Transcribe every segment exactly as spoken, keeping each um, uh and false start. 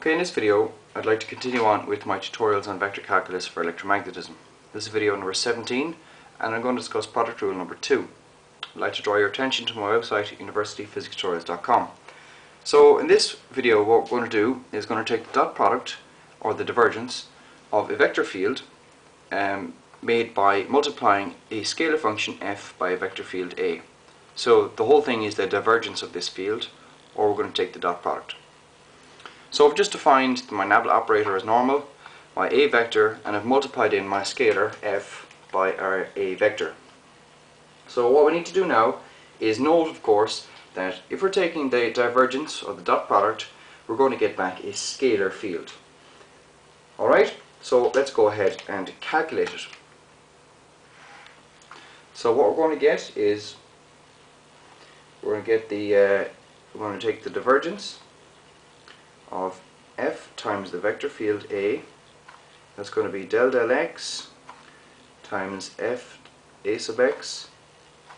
Okay, in this video I'd like to continue on with my tutorials on vector calculus for electromagnetism. This is video number seventeen and I'm going to discuss product rule number two. I'd like to draw your attention to my website university physics tutorials dot com. So in this video what we're going to do is going to take the dot product or the divergence of a vector field um, made by multiplying a scalar function f by a vector field A. So the whole thing is the divergence of this field, or we're going to take the dot product. So I've just defined my parabola operator as normal, my A vector, and I've multiplied in my scalar f by our A vector. So what we need to do now is note, of course, that if we're taking the divergence or the dot product, we're going to get back a scalar field. Alright, so let's go ahead and calculate it. So what we're going to get is, we're going to get the, uh, we're going to take the divergence of f times the vector field A. That's going to be del del x times f a sub x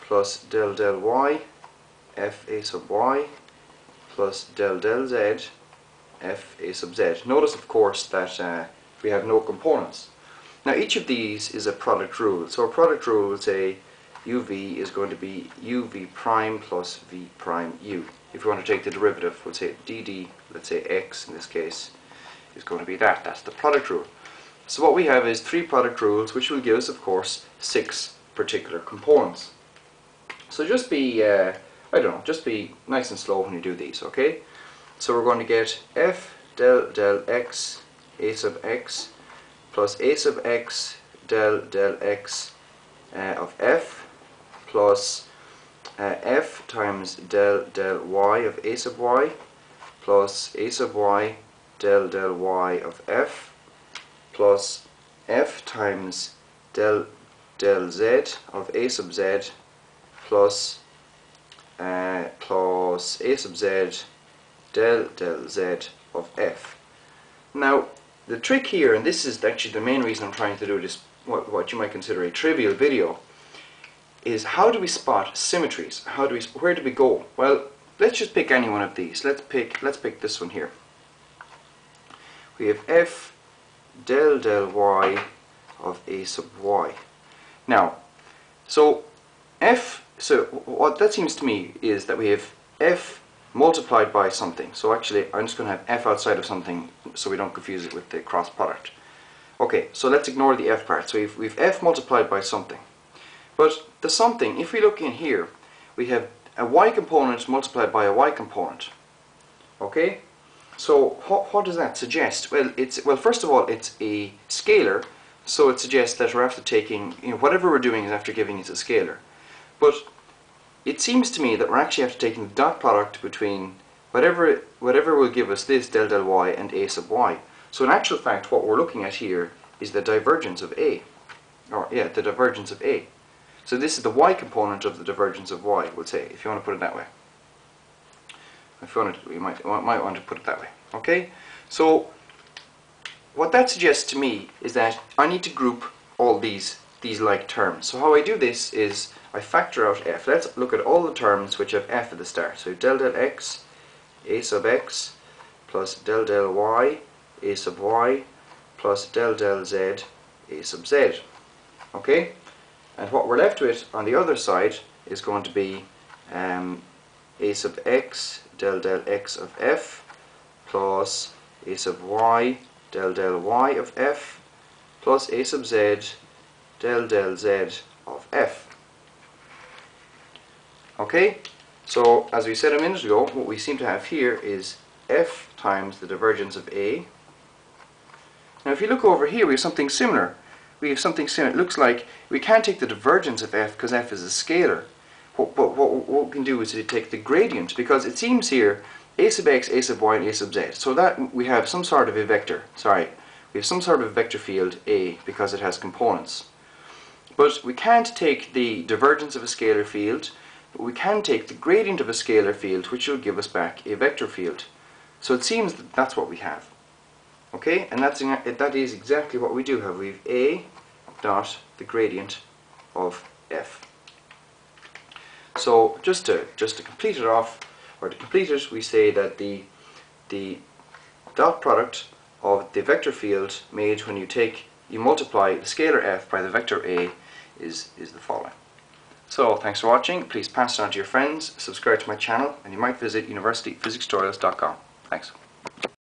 plus del del y f a sub y plus del del z f a sub z. Notice of course that uh, we have no components. Now each of these is a product rule. So a product rule would say uv is going to be uv prime plus v prime u. If we want to take the derivative, we'll say dd, let's say x in this case, is going to be that. That's the product rule. So what we have is three product rules, which will give us, of course, six particular components. So just be, uh, I don't know, just be nice and slow when you do these, okay? So we're going to get f del del x a sub x plus a sub x del del x uh, of f plus Uh, f times del del y of a sub y plus a sub y del del y of f plus f times del del z of a sub z plus uh, plus a sub z del del z of f. Now the trick here, and this is actually the main reason I'm trying to do this, what, what you might consider a trivial video, is how do we spot symmetries? How do we? Where do we go? Well, let's just pick any one of these. Let's pick. Let's pick this one here. We have f del del y of a sub y. Now, so f. So what that seems to me is that we have f multiplied by something. So actually, I'm just going to have f outside of something, so we don't confuse it with the cross product. Okay. So let's ignore the f part. So we've we've f multiplied by something. But the something, if we look in here, we have a y component multiplied by a y component. Okay? So wh what does that suggest? Well, it's well first of all, it's a scalar, so it suggests that we're after taking, you know, whatever we're doing is after giving it a scalar. But it seems to me that we're actually after taking the dot product between whatever whatever will give us this del del y and a sub y. So in actual fact, what we're looking at here is the divergence of a, or yeah, the divergence of a. So this is the y component of the divergence of y, we'll say, if you want to put it that way. If you want to, you might, you might want to put it that way. Okay? So what that suggests to me is that I need to group all these these like terms. So how I do this is I factor out f. Let's look at all the terms which have f at the start. So del del x, a sub x, plus del del y, a sub y, plus del del z, a sub z. Okay? And what we're left with on the other side is going to be um, a sub x del del x of f plus a sub y del del y of f plus a sub z del del z of f. Okay, so as we said a minute ago, what we seem to have here is f times the divergence of a. Now if you look over here, we have something similar. We have something similar. It looks like we can't take the divergence of f because f is a scalar. But what, what, what we can do is to take the gradient, because it seems here a sub x, a sub y, and a sub z. So that we have some sort of a vector. Sorry, we have some sort of vector field A because it has components. But we can't take the divergence of a scalar field. But we can take the gradient of a scalar field, which will give us back a vector field. So it seems that that's what we have. Okay, and that's in, that is exactly what we do have. We have a dot the gradient of f. So just to just to complete it off, or to complete it, we say that the the dot product of the vector field made when you take you multiply the scalar f by the vector a is is the following. So thanks for watching. Please pass it on to your friends, subscribe to my channel, and you might visit university physics tutorials dot com. Thanks.